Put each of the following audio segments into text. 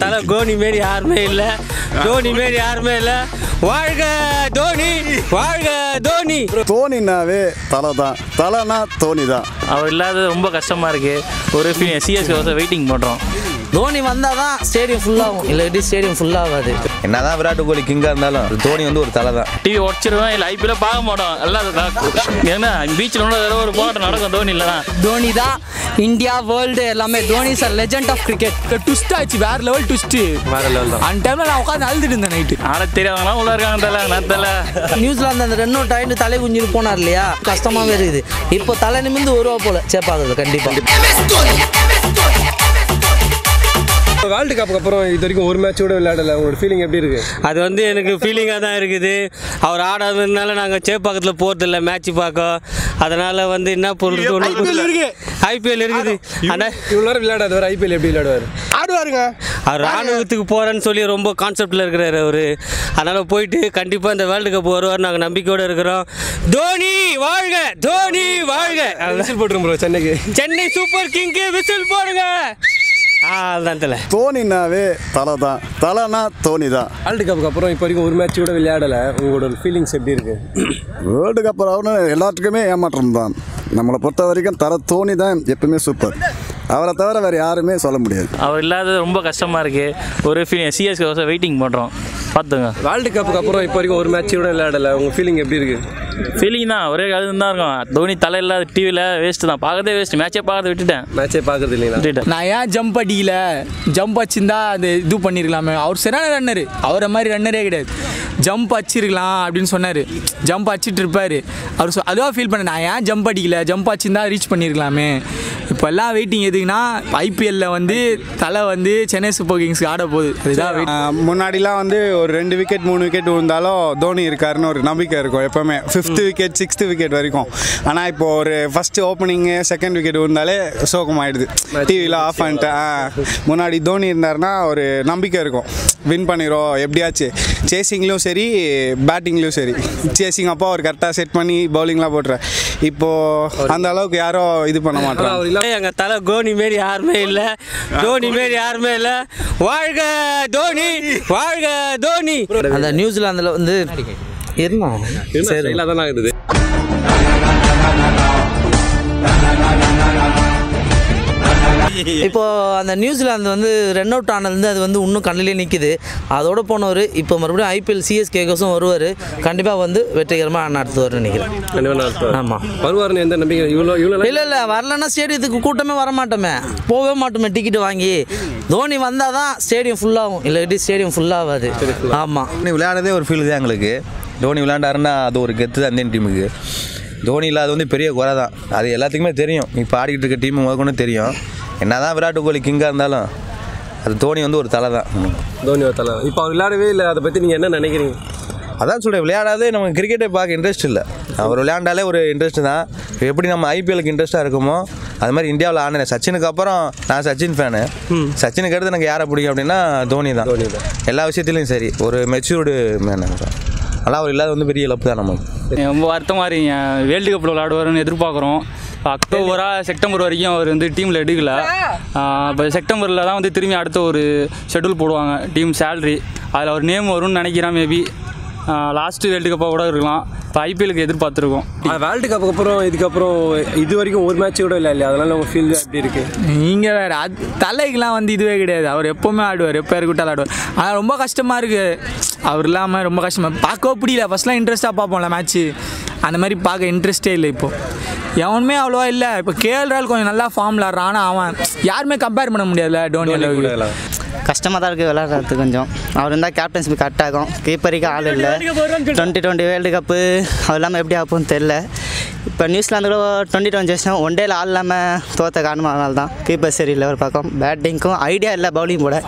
தலை கோனி மாரி யாருமே இல்லை, தோனி மாரி யாருமே இல்லை. வாழ்க தோனி, வாழ்க தோனி. தோனினாவே தலை தான், தலைனா தோனி தான். அவர் இல்லாத ரொம்ப கஷ்டமா இருக்கு. ஒரு சிஎஸ்கே வெயிட்டிங் பண்ணுறோம். தோனி வந்தால் தான் ஸ்டேடியம் ஃபுல்லாகும், இல்லாட்டி ஸ்டேடியம் ஃபுல்லாகாது. என்ன தான் விராட் கோலி கிங்காக இருந்தாலும் தோனி வந்து ஒரு தலை தான். டிவி உடச்சிருவேன், இல்லை ஐபிஎல் பார்க்க மாட்டோம். எல்லாம் ஏன்னா பீச்சில் ஒன்றும் ஒரு போராட்டம் நடக்கும். தோனி இல்லை தான், தோனி தான் இந்தியா வேர்ல்டு எல்லாமே. Dhoni sir legend of cricket. Twist ஆச்சு, வேற லெவல் ட்விஸ்ட், வேற லெவல் தான். அந்த டைமில் நான் உட்காந்து அழுதுட்டு இருந்தேன் நைட்டு. ஆனால் தெரியாதவங்களாம் உள்ள இருக்காங்க. தலை நான் தலை நியூசிலாந்து அந்த ரெண்டு டைம் தலை குஞ்சு போனார் இல்லையா, கஷ்டமாகவே இருக்குது. இப்போ தலை நிமிந்து ஒரு ரூபா போல சேப்பாக்குது கண்டிப்பாக. வேர்ல்டு கப்புக்கு அப்புறம் இது வரைக்கும் ஒரு மேட்ச் கூட விளையாடலை, உங்களோட ஃபீலிங் எப்படி இருக்குது? அது வந்து எனக்கு ஃபீலிங்காக தான் இருக்குது. அவர் ஆடாததுனால நாங்கள் சேப்பாக்கத்தில் போகிறதில்ல மேட்ச் பார்க்க. அதனால் வந்து என்ன பொருள் ஒன்று ஐபிஎல் இருக்குது. ஆனால் இவ்வளோ நேரம் விளையாடாதவர் ஐபிஎல் எப்படி விளையாடுவார்? ஆடுவாருங்க. அவர் ராணுவத்துக்கு போகிறேன்னு சொல்லி ரொம்ப கான்செப்டில் இருக்கிறார் அவர். அதனால் போயிட்டு கண்டிப்பாக இந்த வேர்ல்டு கப் வருவார் நாங்கள் நம்பிக்கையோடு இருக்கிறோம். தோனி வாழ்க, தோனி வாழ்க. விசில் போட்டுரும் ப்ரோ. சென்னைக்கு, சென்னை சூப்பர் கிங்க்கு விசில் போடுங்க. தோனினாவே தலை தான், தலைனா தோனி தான். வேர்ல்டு கப்புக்கு அப்புறம் இப்போ வரைக்கும் ஒரு மேட்ச் கூட விளையாடலை, உங்களோட ஃபீலிங்ஸ் எப்படி இருக்குது? வேர்ல்டு கப் அப்புறம்னு எல்லாத்துக்குமே ஏமாற்றம் தான். நம்மளை பொறுத்த வரைக்கும் தலை தோனி தான் எப்பவுமே சூப்பர். அவரை தவிர வேறு யாருமே சொல்ல முடியாது. அவர் இல்லாத ரொம்ப கஷ்டமாக இருக்குது. ஒரு சிஎஸ்கே வெயிட்டிங் பண்ணுறோம், பார்த்துங்க. வேர்ல்டு கப்புக்கு அப்புறம் இப்போ வரைக்கும் ஒரு மேட்ச் கூட விளையாடலை, உங்கள் ஃபீலிங் எப்படி இருக்குது? ஃபீலிங் தான், ஒரே கழுதுன்னு தான் இருக்கும். தோனி தலை இல்லாத டிவியில் வேஸ்ட்டு தான், பார்க்கறதே வேஸ்ட்டு. மேட்சே பார்க்கறது விட்டுட்டேன், மேட்சே பார்க்கறது இல்லைங்களா விட்டுட்டேன். நான் ஏன் ஜம்ப் அடிக்கல? ஜம்ப் அடிச்சுருந்தா அது இது பண்ணியிருக்கலாமே. அவர் சரியான ரன்னர், அவரை மாதிரி ரன்னரே கிடையாது. ஜம்ப் அடிச்சிருக்கலாம் அப்படின்னு சொன்னார், ஜம்ப் அடிச்சிட்டு இருப்பார். அவர் அதுவாக ஃபீல் பண்ண, நான் ஏன் ஜம்ப் அடிக்கல? ஜம்ப் அடிச்சிருந்தா ரீச் பண்ணியிருக்கலாமே. இப்போ எல்லாம் வெயிட்டிங் எதுக்குன்னா, ஐபிஎல்லில் வந்து தலை வந்து சென்னை சூப்பர் கிங்ஸ்க்கு ஆட போகுது, அதுதான். முன்னாடிலாம் வந்து ஒரு 2 விக்கெட் 3 விக்கெட் விழுந்தாலும் தோனி இருக்காருன்னு ஒரு நம்பிக்கை இருக்கும் எப்போவுமே, 5th விக்கெட் 6th விக்கெட் வரைக்கும். ஆனால் இப்போ ஒரு ஃபஸ்ட்டு ஓப்பனிங்கு 2nd விக்கெட் விழுந்தாலே சோகமாயிடுது, டிவியில் ஆஃப் பண்ணிட்டேன். முன்னாடி தோனி இருந்தாருன்னா ஒரு நம்பிக்கை இருக்கும், வின் பண்ணிடுவோம் எப்படியாச்சு, சேசிங்லேயும் சரி பேட்டிங்லேயும் சரி. சேசிங் அப்போ அவர் கரெக்டாக செட் பண்ணி பவுலிங்லாம் போட்டுறாரு. இப்போது அந்த அளவுக்கு யாரோ இது பண்ண மாட்டாங்க. எங்கள் தலை கோனி மாரி யாருமே இல்லை, தோனி மாரி யாருமே இல்லை. வாழ்க தோனி, வாழ்க தோனி. அந்த நியூசிலாந்தில் வந்து இருந்தோம் சரி இல்லாதான் இருக்குது. இப்போ அந்த நியூசிலாந்து வந்து ரன் அவுட் ஆனதுலேருந்து அது வந்து இன்னும் கண்ணிலே நிற்குது. அதோட போனவர் இப்போ மறுபடியும் ஐபிஎல் சிஎஸ்கேக்கோசும் வருவார், கண்டிப்பாக வந்து வெற்றிகரமாக நடத்துவார்னு நினைக்கிறேன். ஆமாம் வருவார்னு எந்த நம்பிக்கை இவ்வளோ இவ்வளோ இல்லை இல்லை வரலன்னா ஸ்டேடியத்துக்கு கூட்டமே வரமாட்டோமே, போகவே மாட்டோமே டிக்கெட் வாங்கி. தோனி வந்தால் தான் ஸ்டேடியம் ஃபுல்லாகும், இல்லாட்டி ஸ்டேடியம் ஃபுல்லாகாது. ஆமாம் விளையாடுறதே ஒரு ஃபீல் தான் எங்களுக்கு. தோனி விளையாண்டாருன்னா அது ஒரு கெத்து தான் இந்தியன் டீமுக்கு. தோனி இல்லாத வந்து பெரிய குறை தான், அது எல்லாத்துக்குமே தெரியும். இப்போ ஆடிக்கிட்டு இருக்க டீம் முதற்கொண்டு தெரியும். என்ன தான் விராட் கோலி கிங்காக இருந்தாலும் அது தோனி வந்து ஒரு தலை தான். தோனி ஒரு தலை. இப்போ அவர் விளையாடவே இல்லை, அதை பற்றி நீங்கள் என்ன நினைக்கிறீங்க? அதான் சொல்கிறேன், விளையாடாதே நமக்கு கிரிக்கெட்டை பார்க்க இன்ட்ரெஸ்ட் இல்லை. அவர் விளையாண்டாலே ஒரு இன்ட்ரெஸ்ட் தான். எப்படி நம்ம ஐபிஎலுக்கு இன்ட்ரெஸ்ட்டாக இருக்குமோ அது மாதிரி இந்தியாவில் ஆனேன். சச்சினுக்கு அப்புறம் நான் சச்சின் ஃபேனு. சச்சினுக்கு அடுத்து எனக்கு யாரை பிடிக்கும் அப்படின்னா தோனி தான். எல்லா விஷயத்துலையும் சரி, ஒரு மெச்சூர்டு மேன். ஆனால் அவர் இல்லாத வந்து பெரிய இழப்பு தான் நமக்கு. ரொம்ப வருத்தமாக இருக்கீங்க. வேர்ல்டு கப்பில் விளையாடுவார்னு எதிர்பார்க்குறோம். அக்டோபராக செப்டம்பர் வரைக்கும் அவர் வந்து டீமில் எடுக்கலை. இப்போ செப்டம்பரில் தான் வந்து திரும்பி அடுத்த ஒரு ஷெட்யூல் போடுவாங்க டீம் சேலரி, அதில் ஒரு நேம் வரும்னு நினைக்கிறேன். மேபி லாஸ்ட்டு வேர்ல்டு கப்பாக கூட இருக்கலாம். இப்போ ஐபிஎலுக்கு எதிர்பார்த்துருக்கோம். வேர்ல்டு கப்புக்கு அப்புறம் இதுக்கப்புறம் இது வரைக்கும் ஒரு மேட்ச் கூட இல்லை இல்லையா, அதனால் உங்கள் ஃபீல் எப்படி இருக்குது? நீங்கள் வேறு அது தலைக்கெலாம் வந்து இதுவே கிடையாது. அவர் எப்போவுமே ஆடுவார், எப்போ இருக்கிட்ட ஆடுவார். ஆனால் ரொம்ப கஷ்டமாக இருக்குது அவர் இல்லாமல், ரொம்ப கஷ்டமாக பார்க்க பிடிக்கல. ஃபஸ்ட்லாம் இன்ட்ரெஸ்ட்டாக பார்ப்போம்ல மேட்ச்சு, அந்த மாதிரி பார்க்க இன்ட்ரெஸ்ட்டே இல்லை. இப்போது எவனுமே அவ்வளோவா இல்லை. இப்போ கேஎல்ரால் கொஞ்சம் நல்லா ஃபார்மில் ஆடுறான், ஆனால் அவன் யாருமே கம்பேர் பண்ண முடியாதுல்ல டோனியில். கஷ்டமாக தான் இருக்குது விளையாடுறது கொஞ்சம். அவர் இருந்தால் கேப்டன்ஷிப் கரெக்ட் ஆகும். கீப்பருக்கு ஆள் இல்லை. 2020 வேர்ல்டு கப்பு அது இல்லாமல் எப்படி ஆகும்னு தெரில. இப்போ நியூசிலாந்து 2020 ஜெயிச்சோம், ஒன் டேயில் ஆள் இல்லாமல் தோற்ற காரணம் அதனால தான். கீப்பர் சரியில்லை ஒரு பக்கம், பேட்டிங்க்கும் ஐடியா இல்லை, பவுலிங் போட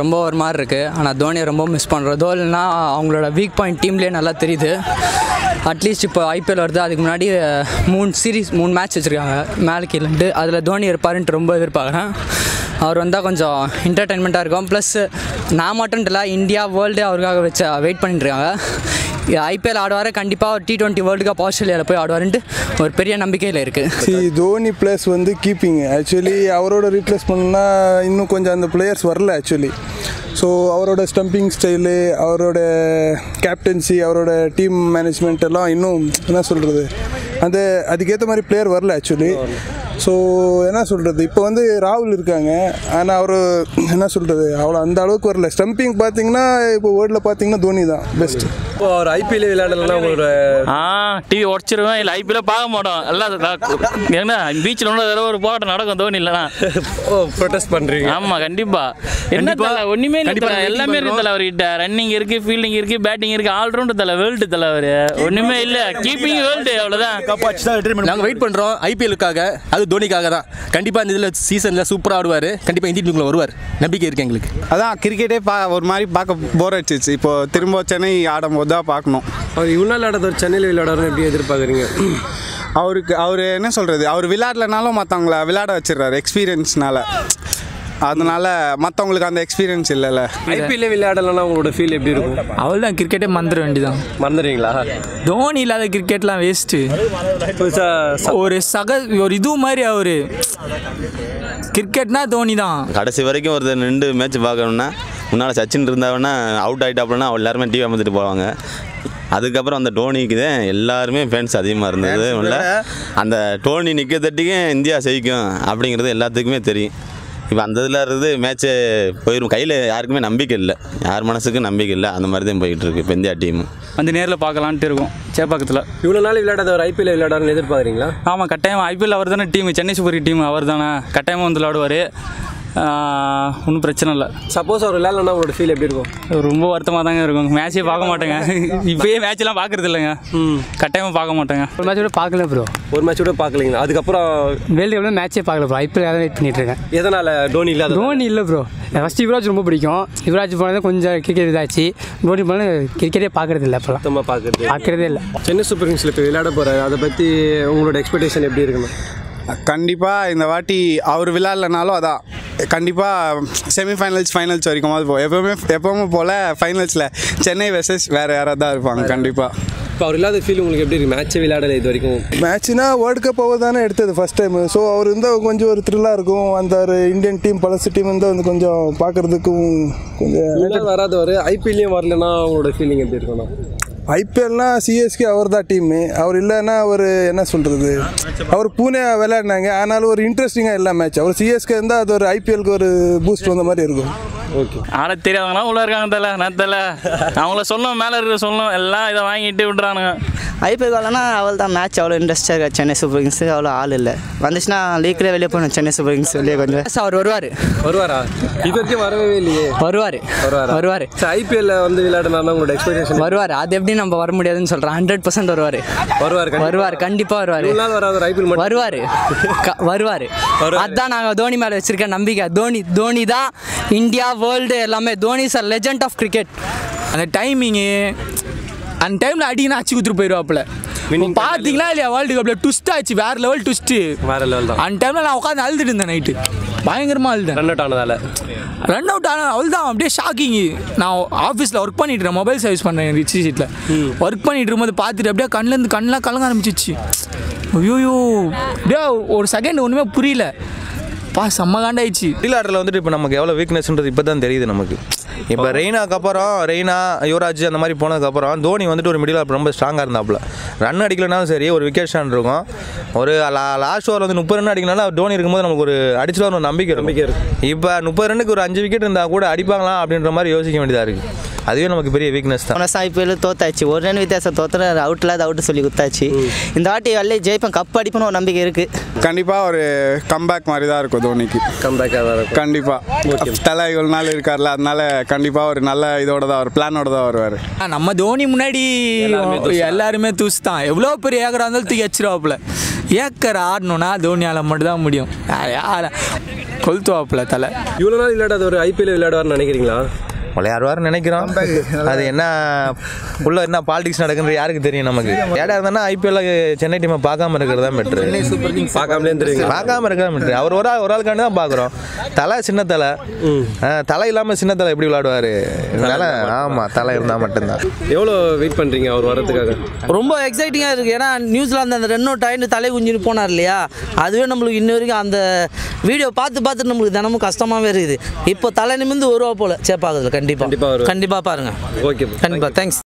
ரொம்ப ஒரு மாதிரி இருக்குது. ஆனால் தோனியை ரொம்ப மிஸ் பண்ணுறதோ இல்லைன்னா அவங்களோட வீக் பாயிண்ட் டீம்லேயே நல்லா தெரியுது. அட்லீஸ்ட் இப்போ ஐபிஎல் வருது, அதுக்கு முன்னாடி 3 மேட்ச் வச்சுருக்காங்க மேலே கீழண்டு. அதில் தோனி இருப்பாருன்ட்டு ரொம்ப எதிர்பார்க்குறேன். அவர் வந்தால் கொஞ்சம் என்டர்டெயின்மெண்ட்டாக இருக்கும். ப்ளஸ் நான் மட்டும் இல்லை, இந்தியா வேர்ல்டு அவருக்காக வெயிட் பண்ணிட்டுருக்காங்க. IPL ஆடுவார், கண்டிப்பாக T20 World Cup ஆஸ்திரேலியாவில் போய் ஆடுவார்ன்ட்டு ஒரு பெரிய நம்பிக்கையில் இருக்குது. தோனி ப்ளஸ் வந்து கீப்பிங் ஆக்சுவலி அவரோட ரீப்ளேஸ் பண்ணா இன்னும் கொஞ்சம் அந்த பிளேயர்ஸ் வரல ஆக்சுவலி. ஸோ அவரோட ஸ்டம்பிங் ஸ்டைலு, அவரோட கேப்டன்சி, அவரோட டீம் மேனேஜ்மெண்ட் எல்லாம் இன்னும் என்ன சொல்கிறது, அந்த அதுக்கேற்ற மாதிரி பிளேயர் வரல ஆக்சுவலி. ஸோ என்ன சொல்கிறது, இப்போ வந்து ராகுல் இருக்காங்க, ஆனால் அவர் என்ன சொல்கிறது அவ்வளோ அந்த அளவுக்கு வரல. ஸ்டம்பிங் பார்த்தீங்கன்னா இப்போ வேர்ல்டில் பார்த்தீங்கன்னா தோனி தான் பெஸ்ட். இப்போ அவர் ஐபிஎல் விளையாடலாம், ஒரு டிவி உடச்சிருவேன், இல்லை ஐபிஎல் பார்க்க மாட்டோம் எல்லாம். ஏன்னா பீச்சில் ஒன்றும் தடவை ஒரு போராட்டம் நடக்கும் தோனி இல்லைனா. ஓ ப்ரொடெஸ்ட் பண்ணுறீங்க? ஆமாம் கண்டிப்பாக. என்ன தலை ஒன்றுமே இல்லை, எல்லாமே இருக்குது தலை அவர்கிட்ட. ரன்னிங் இருக்குது, ஃபீல்டிங் இருக்குது, பேட்டிங் இருக்குது, ஆல்ரவுண்டு தலை, வேர்ல்டு தலை. அவர் ஒன்றுமே இல்லை, கீப்பிங் வேர்ல்டு அவ்வளோதான். நாங்கள் வெயிட் பண்ணுறோம் ஐபிஎலுக்காக, அது தோனிக்காக தான். கண்டிப்பாக இந்த இதில் சீசனில் சூப்பராக ஆடுவார், கண்டிப்பாக இந்திய டீமுக்குள்ளே வருவார், நம்பிக்கை இருக்குது எங்களுக்கு. அதான் கிரிக்கெட்டே ஒரு மாதிரி பார்க்க போர் அடிச்சிச்சு, இப்போ திரும்ப சென்னை ஆடும்போது தான் பார்க்கணும். அவர் இவ்வளோ விளையாடுறவர் சென்னையில் விளையாடுறதுன்னு எப்படி எதிர்பார்க்குறீங்க? அவருக்கு அவர் என்ன சொல்கிறது, அவர் விளையாடலைனாலும் மற்றவங்கள விளையாட வச்சிடுறாரு எக்ஸ்பீரியன்ஸ்னால. அதனால மற்றவங்களுக்கு அந்த எக்ஸ்பீரியன்ஸ் இல்லைல்ல. ஐபிஎல்லே விளையாடலன்னா அவங்களோட ஃபீல் எப்படி இருக்கும்? அவள் தான் கிரிக்கெட்டே மறந்துட வேண்டியதான். மறந்துடுறீங்களா? தோனி இல்லாத கிரிக்கெட்லாம் வேஸ்ட்டு. ஒரு இது மாதிரி அவர் கிரிக்கெட்னா தோனி தான். கடைசி வரைக்கும் ஒரு ரெண்டு மேட்ச் பார்க்கணும்னா முன்னால் சச்சின் இருந்தாங்கன்னா அவுட் ஆகிட்டாப்புலன்னா அவள் எல்லாருமே டிவி அமைந்துட்டு போவாங்க. அதுக்கப்புறம் அந்த டோனிக்கு தான் எல்லாருமே ஃபேன்ஸ் அதிகமாக இருந்தது. இல்லை அந்த டோனி நிற்க தட்டிக்கும் இந்தியா ஜெயிக்கும் அப்படிங்கிறது எல்லாத்துக்குமே தெரியும். இப்போ அந்த இதில் இருந்து மேட்ச்சு போயிடும், கையில் யாருக்குமே நம்பிக்கை இல்லை, யார் மனசுக்கும் நம்பிக்கை இல்லை, அந்த மாதிரி தான் போய்கிட்டு இருக்குது இப்போ இந்தியா டீம். வந்து நேரில் பார்க்கலான்ட்டு இருக்கும் சேப்பாக்கத்தில். இவ்வளோ நாள் விளையாடாத ஒரு ஐபிஎல் விளையாடாருன்னு எதிர்பார்க்குறீங்களா? ஆமாம் கட்டாயம். ஐபிஎல் அவர் தானே team, Chennai super kings team அவர் தானே, கட்டாயமாக வந்து விளையாடுவார், ஒன்றும் பிரச்சனை இல்லை. சப்போஸ் அவர் விளையாடலன்னா அவரோட ஃபீல் எப்படி இருக்கும்? ரொம்ப வருத்தமாக தாங்க இருக்கும். மேட்ச்சே பார்க்க மாட்டேங்க, இப்போயே மேட்செலாம் பார்க்குறது இல்லைங்க. கட்டாயமாக பார்க்க மாட்டேங்க. ஒரு மேட்சோட பார்க்கல ப்ரோ, ஒரு மேட்சோட பார்க்கலீங்க. அதுக்கப்புறம் வேர்ல்டு எவ்வளோ மேட்சே பார்க்கல ப்ரோ, ஐபிஎல் தான் வெயிட் பண்ணிட்டு இருக்கேன். எதனால்? டோனி இல்லை, டோனி இல்லை ப்ரோ. ஃபஸ்ட்டு யுவராஜ் ரொம்ப பிடிக்கும், யுவராஜ் போனது கொஞ்சம் கிரிக்கெட் இதாச்சு, டோனி போனால் கிரிக்கெட்டே பார்க்குறது இல்லை, அப்போலாம் சுத்தமாக பார்க்குறதே இல்லை. சென்னை சூப்பர் கிங்ஸில் இப்போ விளையாட போகிறாரு, அதை பற்றி உங்களோட எக்ஸ்பெக்டேஷன் எப்படி இருக்குண்ணா? கண்டிப்பாக இந்த வாட்டி அவர் விளையாடலனாலும் அதான் கண்டிப்பாக செமிஃபைனல்ஸ் ஃபைனல்ஸ் வரைக்கும் போகும். எப்பவுமே போல் ஃபைனல்ஸில் சென்னை வெர்சஸ் வேறு யாராவது தான் இருப்பாங்க கண்டிப்பாக. இப்போ அவர் இல்லாத ஃபீல் உங்களுக்கு எப்படி இருக்குது? மேட்ச்சே விளையாடலை இது வரைக்கும். மேட்ச்னா வேர்ல்டு கப் அவர் தானே எடுத்தது ஃபஸ்ட் டைம். ஸோ அவர் இருந்தால் கொஞ்சம் ஒரு த்ரில்லாக இருக்கும், அந்த ஒரு இந்தியன் டீம் பழசு டீம் இருந்தால் வந்து கொஞ்சம் பார்க்குறதுக்கும் கொஞ்சம் வராதவர். ஐபிஎல்லையும் வரலன்னா அவங்களோட ஃபீலிங் எப்படி இருக்குன்னா? ஐபிஎல்னால் சிஎஸ்கே அவர் தான் டீமு, அவர் இல்லைன்னா அவர் என்ன சொல்கிறது, அவர் பூனே விளையாடினாங்க, ஆனாலும் ஒரு இன்ட்ரெஸ்டிங்காக எல்லா மேட்ச். அவர் சிஎஸ்கே இருந்தால் அது ஒரு ஐபிஎலுக்கு ஒரு பூஸ்ட் வந்த மாதிரி இருக்கும். ஓகே, ஆட தெரியாதவங்களா உள்ள இருக்காங்க தலை, நான் தலை அவங்கள சொல்லணும், மேலே இருக்க சொல்லணும், எல்லாம் இதை வாங்கிட்டு விட்றானுங்க. ஐபிஎல் வரலன்னா அவள் தான் மேட்ச் அவ்வளோ இன்ட்ரெஸ்ட்டாக இருக்கா. சென்னை சூப்பர் கிங்ஸ் அவ்வளோ ஆள் இல்லை, வந்துச்சுன்னா லீக்கில் வெளியே போகணும். சென்னை சூப்பர் கிங்ஸ் வெளியே கொஞ்சம் அவர் வருவார். வருவாரா? இது வரைக்கும் வரவே இல்லையே. வருவார் வருவார். ஐபிஎல்ல வந்து விளையாடுனாலும் உங்களோட எக்ஸ்பெக்டேஷன்? வருவார், அது எப்படி நம்ம வர முடியாதுன்னு சொல்கிறேன். 100% வருவார் வருவார் கண்டிப்பாக வருவார் வருவார் வருவார். அதுதான் நாங்கள் தோனி மேலே வச்சுருக்கேன் நம்பிக்கை. தோனி தோனி தான் இந்தியா வேர்ல்டு எல்லாமே. Dhoni is a legend of cricket. அந்த டைமிங்கு அந்த டைமில் அடிக்கனா அச்சு கொடுத்துட்டு போயிடுவாப்புல. பார்த்தீங்களா இல்லையா வேர்ல்டு கப்பில் ட்விஸ்ட் ஆச்சு, வேறு லெவல் ட்விஸ்ட்டு, வேறு லெவல் தான். அந்த டைமில் நான் உட்காந்து அழுதுட்டு இருந்தேன் நைட்டு, பயங்கரமாக அழுதேன். ரன் அவுட் ஆனதால் ரன் அவுட் ஆனால் அவள் தான் அப்படியே ஷாக்கிங்கு. நான் ஆஃபீஸில் ஒர்க் பண்ணிட்டு இருக்கேன், மொபைல் சர்வீஸ் பண்ணுறேன், ரிச் சீட்டில் ஒர்க் பண்ணிட்டு இருக்கும்போது பார்த்துட்டு அப்படியே கண்ணிலேருந்து கண்ணெலாம் கலங்க ஆரம்பிச்சிச்சு. ஐயோயோ அப்படியே ஒரு செகண்ட் ஒன்றுமே புரியல, பா செம்ம காண்டாயிடுச்சு. விளையாடுறதுல வந்துட்டு இப்போ நமக்கு எவ்வளோ வீக்னஸ்ன்றது இப்போ தான் தெரியுது நமக்கு. இப்போ ரெய்னா யுவராஜ் அந்த மாதிரி போனதுக்கப்புறம் தோனி வந்துட்டு ஒரு மிடில் ஆர்டர் ரொம்ப ஸ்ட்ராங்காக இருந்தாப்புல. ரன் அடிக்கலனாலும் சரி ஒரு விக்கெட் ஸ்டாண்ட் இருக்கும், ஒரு லாஸ்ட் ஓவர் வந்து 30 ரன் அடிக்கலனா தோனி இருக்கும்போது நமக்கு ஒரு அடிச்சுட்டு ஒரு நம்பிக்கை இருக்குது. இப்போ 30 ரன்னுக்கு ஒரு 5 விக்கெட் இருந்தால் கூட அடிப்பாங்களா அப்படின்ற மாதிரி யோசிக்க வேண்டியதாக இருக்குது. அதுவே நமக்கு பெரிய வீக்னஸ் தான். ஐபிஎல் தோத்தாச்சு, ஒரு ரன் வித்தியாசம் தோற்ற அவுட் இல்லாத அவுட் சொல்லி கொடுத்தாச்சு. இந்த வாட்டி எல்லாம் ஜெயிப்பேன், கப் அடிப்பேன்னு ஒரு நம்பிக்கை இருக்குது. கண்டிப்பாக ஒரு கம்பேக் மாதிரி தான் இருக்கும் தோனிக்கு. கம்பேக்காக தான் இருக்கும் கண்டிப்பாக. தலை இவ்வளோ நாள் இருக்கார்ல, அதனால கண்டிப்பாக ஒரு நல்ல இதோட தான், ஒரு பிளானோட தான் வருவார். நம்ம தோனி முன்னாடி எல்லாருமே தூசு தான், எவ்வளோ பெரிய ஏக்கரா இருந்தாலும் தூக்கி வச்சிருவாப்புல. ஏக்கர் ஆடணும்னா தோனியால் மட்டும்தான் முடியும், கொளுத்துவாப்புல தலை. இவ்வளோ நாள் விளையாடாத ஒரு ஐபிஎல் விளையாடுவார்னு நினைக்கிறீங்களா? விளையாடுவார் நினைக்கிறோம். அது என்ன உள்ள என்ன பாலிடிக்ஸ் நடக்குது யாருக்கு தெரியும். நமக்கு ஏடா இருந்தா ஐபிஎல் சென்னை டீமை பார்க்காம இருக்கிறதா பெட்ரு. சூப்பர் கிங்ஸ் பார்க்காம இருக்கிறதா பெட்ரு. அவர் ஒரு ஆளுக்காண்டி தான் பார்க்குறோம். தலை சின்ன தலை தலை இல்லாமல் சின்ன தலை எப்படி விளையாடுவார். ஆமாம் தலை இருந்தால் மட்டும்தான். எவ்வளோ வெயிட் பண்ணுறீங்க அவர் வரதுக்காக? ரொம்ப எக்ஸைட்டிங்காக இருக்குது. ஏன்னா நியூசிலாந்து அந்த ரெண்டு டைம் தலை குஞ்சின்னு போனார் இல்லையா, அதுவே நம்மளுக்கு இன்ன வரைக்கும் அந்த வீடியோ பார்த்து பார்த்துட்டு நம்மளுக்கு தினமும் கஷ்டமாகவே இருக்குது. இப்போ தலை நிமிர்ந்து ஒரு போல சேப்பாகுது. கண்டிப்பாக பாருங்கள். ஓகே கண்டிப்பாக தேங்க்ஸ்.